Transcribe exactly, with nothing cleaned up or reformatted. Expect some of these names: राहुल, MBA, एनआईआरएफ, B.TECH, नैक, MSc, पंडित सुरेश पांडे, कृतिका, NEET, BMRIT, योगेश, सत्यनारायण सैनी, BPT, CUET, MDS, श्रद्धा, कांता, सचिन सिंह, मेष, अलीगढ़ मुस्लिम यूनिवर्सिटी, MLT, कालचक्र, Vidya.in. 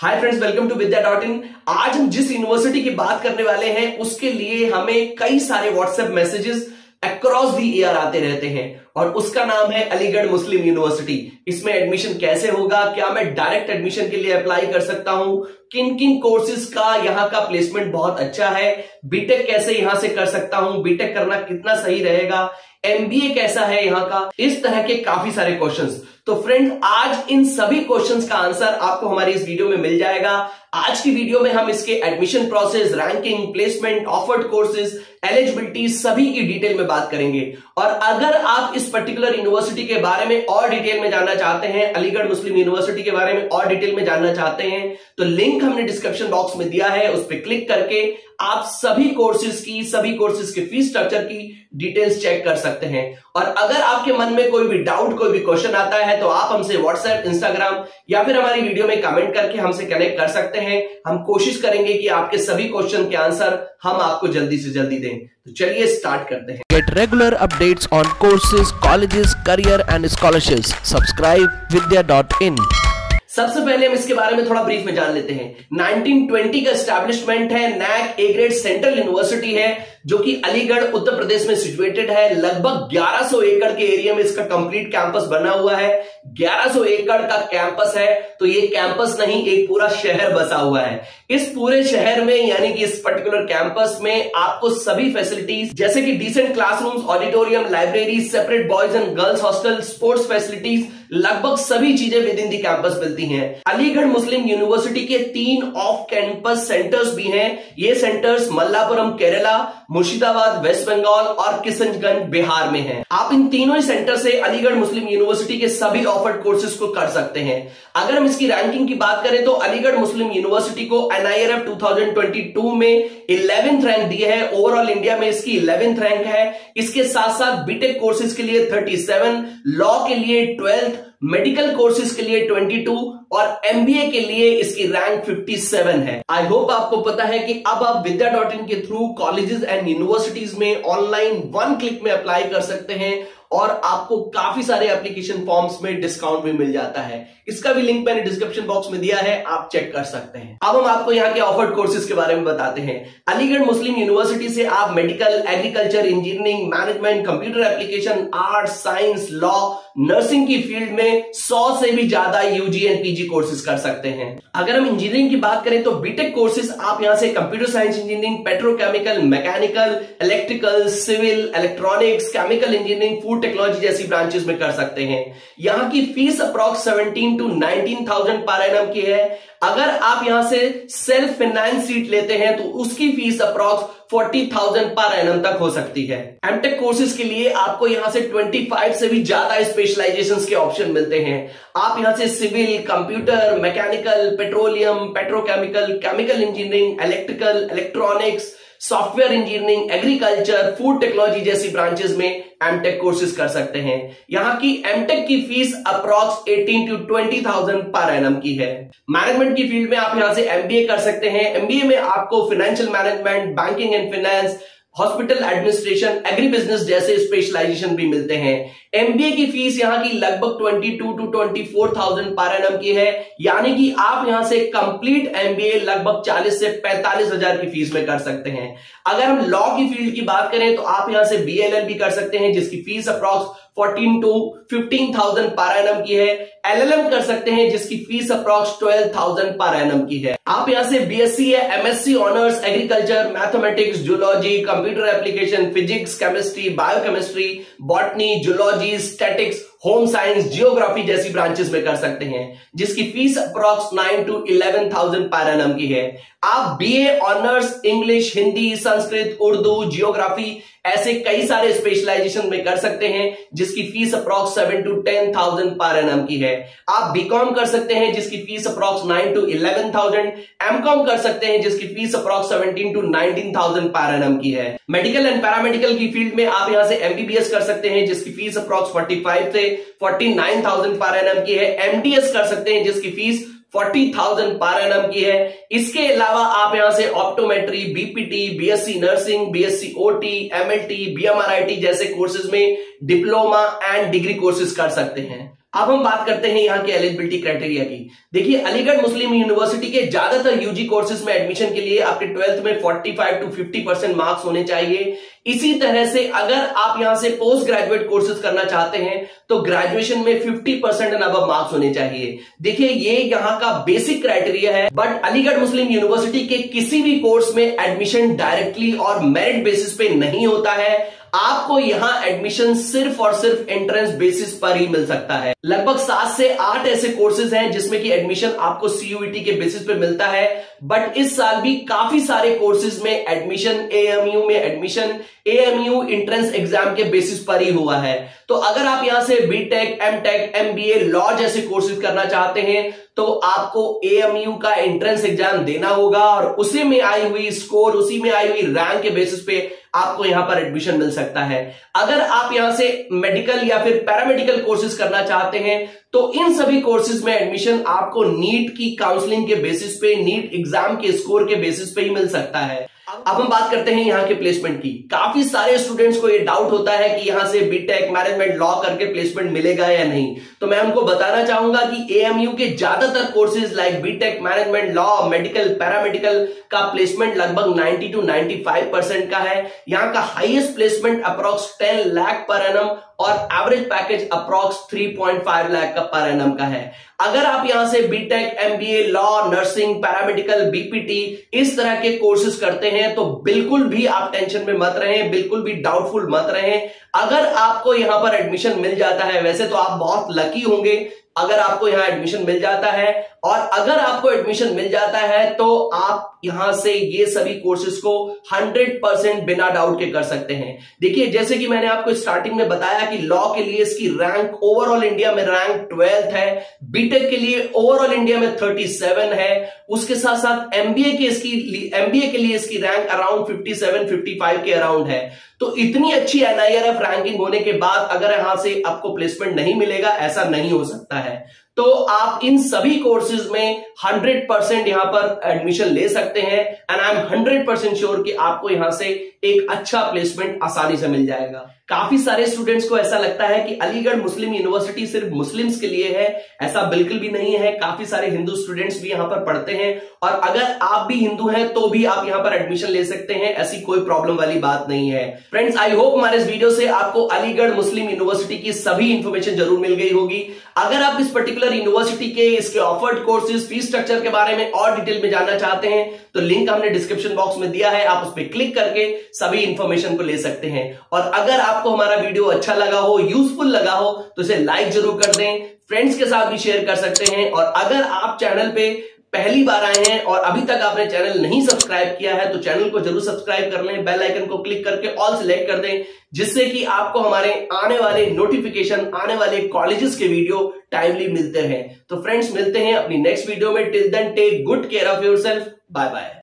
Hi friends, welcome to Vidya dot in. आज हम जिस यूनिवर्सिटी की बात करने वाले हैं उसके लिए हमें कई सारे WhatsApp messages across the year आते रहते हैं और उसका नाम है अलीगढ़ मुस्लिम यूनिवर्सिटी। इसमें एडमिशन कैसे होगा, क्या मैं डायरेक्ट एडमिशन के लिए अप्लाई कर सकता हूं, किन किन कोर्सेज का यहाँ का प्लेसमेंट बहुत अच्छा है, बीटेक कैसे यहाँ से कर सकता हूं, बीटेक करना कितना सही रहेगा, एमबीए कैसा है यहाँ का, इस तरह के काफी सारे क्वेश्चंस। तो फ्रेंड, आज इन सभी क्वेश्चंस का आंसर आपको हमारी इस वीडियो में मिल जाएगा। आज की वीडियो में हम इसके admission process, ranking, placement, offered courses, eligibility सभी की डिटेल में बात करेंगे। और अगर आप इस पर्टिकुलर यूनिवर्सिटी के बारे में और डिटेल में जानना चाहते हैं, अलीगढ़ मुस्लिम यूनिवर्सिटी के बारे में और डिटेल में जानना चाहते हैं, तो लिंक हमने डिस्क्रिप्शन बॉक्स में दिया है, उस पर क्लिक करके आप सभी कोर्सेज की, सभी कोर्सेज के फीस स्ट्रक्चर की डिटेल्स चेक कर सकते हैं। और अगर आपके मन में कोई भी डाउट, कोई भी क्वेश्चन आता है तो आप हमसे व्हाट्सएप, इंस्टाग्राम या फिर हमारी वीडियो में कमेंट करके हमसे कनेक्ट कर सकते हैं। हम कोशिश करेंगे कि आपके सभी क्वेश्चन के आंसर हम आपको जल्दी से जल्दी दें। तो चलिए स्टार्ट करते हैं। Get regular updates on courses, colleges, career and scholarships. Subscribe Vidya dot in. सबसे पहले हम इसके बारे में थोड़ा ब्रीफ में जान लेते हैं। नाइनटीन ट्वेंटी का एस्टैब्लिशमेंट है। नैक A grade central university है जो कि अलीगढ़ उत्तर प्रदेश में सिचुएटेड है। लगभग ग्यारह सौ एकड़ के एरिया में इसका कंप्लीट कैंपस बना हुआ है। ग्यारह सौ एकड़ का कैंपस है, तो ये कैंपस नहीं, एक पूरा शहर बसा हुआ है। इस पूरे शहर में, यानी कि इस पर्टिकुलर कैंपस में आपको सभी फैसिलिटीज जैसे कि decent classrooms, auditorium, library, separate boys and girls hostel, sports facilities, लगभग सभी चीजें विद इन दी कैंपस मिलती हैं। अलीगढ़ मुस्लिम यूनिवर्सिटी के तीन ऑफ कैंपस सेंटर्स भी हैं। ये सेंटर्स मल्लापुरम, केरला, मुर्शिदाबाद, वेस्ट बंगाल और किशनगंज, बिहार में हैं। आप इन तीनों सेंटर से अलीगढ़ मुस्लिम यूनिवर्सिटी के सभी ऑफर्ड कोर्सेज को कर सकते हैं। अगर हम इसकी रैंकिंग की बात करें तो अलीगढ़ मुस्लिम यूनिवर्सिटी को N I R F two thousand twenty two में इलेवेंथ रैंक दी है। ओवरऑल इंडिया में इसकी इलेवेंथ रैंक है। इसके साथ साथ बीटेक कोर्सेज के लिए थर्टी सेवन, लॉ के लिए ट्वेल्थ, मेडिकल कोर्सेज के लिए बाईस और एमबीए के लिए इसकी रैंक सत्तावन है। आई होप आपको पता है कि अब आप विद्या डॉट इन के थ्रू कॉलेजेस एंड यूनिवर्सिटीज में ऑनलाइन वन क्लिक में अप्लाई कर सकते हैं और आपको काफी सारे एप्लीकेशन फॉर्म्स में डिस्काउंट भी मिल जाता है। इसका भी लिंक मैंने डिस्क्रिप्शन बॉक्स में दिया है, आप चेक कर सकते हैं। अब हम आपको यहाँ के ऑफर्ड कोर्सेज के बारे में बताते हैं। अलीगढ़ मुस्लिम यूनिवर्सिटी से आप medical, agriculture, engineering, management, computer application, art, science, law, nursing की फील्ड में सौ से भी ज्यादा यूजी एंड पीजी कोर्सेज कर सकते हैं। अगर हम इंजीनियरिंग की बात करें तो बीटेक कोर्सेज आप यहाँ से computer science engineering, petrochemical, mechanical, electrical, civil, electronics, chemical engineering, food technology जैसी ब्रांचेस में कर सकते हैं। यहाँ की फीस अप्रॉक्स सत्रह टू उन्नीस हज़ार पर एनम की है। अगर आप यहां से सेल्फ फाइनेंस सीट लेते हैं तो उसकी फीस अप्रॉक्स चालीस हज़ार पर एनम तक हो सकती है। एमटेक कोर्सेज के लिए आपको यहां से पच्चीस से भी ज्यादा स्पेशलाइजेशंस के ऑप्शन मिलते हैं। आप यहां से civil, computer, mechanical, petroleum, petrochemical, chemical engineering, electrical, electronics, software engineering, agriculture, food technology जैसी ब्रांचेस में एमटेक कोर्सेज कर सकते हैं। यहाँ की एमटेक की फीस अप्रॉक्स अठारह टू बीस हज़ार पर एनम की है। मैनेजमेंट की फील्ड में आप यहाँ से एमबीए कर सकते हैं। एमबीए में आपको financial management, banking and finance, hospital administration, agri business जैसे स्पेशलाइजेशन भी मिलते हैं। एमबीए की फीस यहाँ की लगभग बाईस टू चौबीस हज़ार पर एनम की है, यानी कि आप यहाँ से कंप्लीट एमबीए लगभग चालीस से पैंतालीस हज़ार की फीस में कर सकते हैं। अगर हम लॉ की फील्ड की बात करें तो आप यहाँ से बीएलएल भी कर सकते हैं, जिसकी फीस अप्रॉक्स चौदह टू पंद्रह हज़ार पर एनम की है। एलएलएम कर सकते हैं, जिसकी फीस अप्रॉक्स बारह हज़ार पर एनम की है। आप यहाँ से बीएससी या MSc honours, agriculture, mathematics, zoology, computer application, physics, chemistry, biochemistry, botany, zoology, statics, home science, geography जैसी ब्रांचेस में कर सकते हैं, जिसकी fees approx nine to eleven thousand per annum की है। आप BA honours, English, Hindi, Sanskrit, Urdu, geography ऐसे कई सारे स्पेशलाइजेशन में कर सकते हैं, जिसकी fees approx seven to ten thousand per annum की है। आप बीकॉम कर सकते हैं, जिसकी fees approx nine to eleven thousand MCom कर सकते हैं, जिसकी fees approx seventeen to nineteen thousand per annum की है। मेडिकल एंड पैरामेडिकल की फील्ड में आप यहाँ से एमबीबीएस कर सकते हैं, जिसकी फीस अप्रॉक्स फोर्टी फाइव से forty nine thousand per annum की है। एमडीएस कर सकते हैं, जिसकी फीस चालीस हज़ार पर एनम की है। इसके अलावा आप यहां से optometry, BPT, BSc nursing, BSc OT, MLT, BMRIT जैसे कोर्सेज में डिप्लोमा एंड डिग्री कोर्सेज कर सकते हैं। अब हम बात करते हैं यहाँ के एलिजिबिलिटी क्राइटेरिया की। देखिए, अलीगढ़ मुस्लिम यूनिवर्सिटी के ज्यादातर यूजी कोर्सेज में एडमिशन के लिए आपके ट्वेल्थ में पैंतालीस टू पचास परसेंट मार्क्स होने चाहिए। इसी तरह से अगर आप यहाँ से पोस्ट ग्रेजुएट कोर्सेज करना चाहते हैं तो ग्रेजुएशन में पचास परसेंट एंड अबव मार्क्स होने चाहिए। देखिए, ये यहाँ का बेसिक क्राइटेरिया है, बट अलीगढ़ मुस्लिम यूनिवर्सिटी के किसी भी कोर्स में एडमिशन डायरेक्टली और मेरिट बेसिस पे नहीं होता है। आपको यहां एडमिशन सिर्फ और सिर्फ एंट्रेंस बेसिस पर ही मिल सकता है। लगभग सात से आठ ऐसे कोर्सेज हैं जिसमें कि एडमिशन आपको सीयूईटी के बेसिस पे मिलता है, बट इस साल भी काफी सारे कोर्सेज में एडमिशन एएमयू में एडमिशन एएमयू एंट्रेंस एग्जाम के बेसिस पर ही हुआ है। तो अगर आप यहां से बीटेक, एमटेक, एमबीए, लॉ जैसे कोर्सेज करना चाहते हैं तो आपको एएमयू का एंट्रेंस एग्जाम देना होगा और उसी में आई हुई स्कोर, उसी में आई हुई रैंक के बेसिस पे आपको यहां पर एडमिशन मिल सकता है। अगर आप यहां से मेडिकल या फिर पैरामेडिकल कोर्सेज करना चाहते हैं तो इन सभी कोर्सेज में एडमिशन आपको नीट की काउंसलिंग के बेसिस पे, नीट एग्जाम के स्कोर के बेसिस पे ही मिल सकता है। अब हम बात करते हैं यहाँ के प्लेसमेंट की। काफी सारे स्टूडेंट्स को ये डाउट होता है कि यहाँ से बीटेक, मैनेजमेंट, लॉ करके प्लेसमेंट मिलेगा या नहीं। तो मैं उनको बताना चाहूंगा कि एएमयू के ज्यादातर courses like BTech, management, law, medical, paramedical का प्लेसमेंट लगभग नब्बे टू पचानवे परसेंट का है। यहाँ का हाईएस्ट प्लेसमेंट अप्रोक्स दस लाख पर एनम और एवरेज पैकेज अप्रॉक्स तीन पॉइंट पाँच लाख का पर एनम का है। अगर आप यहां से BTech, MBA, law, nursing, paramedical, BPT इस तरह के कोर्सेज करते हैं तो बिल्कुल भी आप टेंशन में मत रहें, बिल्कुल भी डाउटफुल मत रहें। अगर आपको यहां पर एडमिशन मिल जाता है, वैसे तो आप बहुत लकी होंगे अगर आपको यहां एडमिशन मिल जाता है, और अगर आपको एडमिशन मिल जाता है तो आप यहां से ये सभी कोर्सेज को सौ परसेंट बिना डाउट के कर सकते हैं। देखिए, जैसे कि मैंने आपको स्टार्टिंग में बताया कि लॉ के लिए इसकी रैंक ओवरऑल इंडिया में रैंक ट्वेल्थ है, बीटेक के लिए ओवरऑल इंडिया में सैंतीस है, उसके साथ साथ एमबीए के इसकी एमबीए के लिए इसकी रैंक अराउंड सत्तावन पचपन के अराउंड है। तो इतनी अच्छी एनआईआरएफ रैंकिंग होने के बाद अगर यहां से आपको प्लेसमेंट नहीं मिलेगा, ऐसा नहीं हो सकता है। तो आप इन सभी कोर्सेज में सौ परसेंट यहां पर एडमिशन ले सकते हैं एंड आई एम सौ परसेंट श्योर कि आपको यहां से एक अच्छा प्लेसमेंट आसानी से मिल जाएगा। काफी सारे स्टूडेंट्स को ऐसा लगता है कि अलीगढ़ मुस्लिम यूनिवर्सिटी सिर्फ मुस्लिम्स के लिए है, ऐसा बिल्कुल भी नहीं है। काफी सारे हिंदू स्टूडेंट्स भी यहां पर पढ़ते हैं और अगर आप भी हिंदू हैं तो भी आप यहां पर एडमिशन ले सकते हैं, ऐसी कोई प्रॉब्लम वाली बात नहीं है। फ्रेंड्स, आई होप हमारे इस वीडियो से आपको अलीगढ़ मुस्लिम यूनिवर्सिटी की सभी इंफॉर्मेशन जरूर मिल गई होगी। अगर आप इस पर्टिकुलर यूनिवर्सिटी के, इसके ऑफर्ड कोर्सेज, फीस स्ट्रक्चर के बारे में और डिटेल में जानना चाहते हैं तो लिंक हमने डिस्क्रिप्शन बॉक्स में दिया है, आप उस पर क्लिक करके सभी इंफॉर्मेशन को ले सकते हैं। और अगर आपको हमारा वीडियो अच्छा लगा हो, यूजफुल लगा हो, तो इसे लाइक जरूर कर दें, फ्रेंड्स के साथ भी शेयर कर सकते हैं। और अगर आप चैनल पे पहली बार आए हैं और अभी तक आपने चैनल नहीं सब्सक्राइब किया है तो चैनल को जरूर सब्सक्राइब कर लें, बेल आइकन को क्लिक करके ऑल सिलेक्ट कर दें, जिससे कि आपको हमारे आने वाले नोटिफिकेशन, आने वाले कॉलेजेस के वीडियो टाइमली मिलते हैं। तो फ्रेंड्स, मिलते हैं अपनी नेक्स्ट वीडियो में। Till then, take good care of yourself. Bye bye.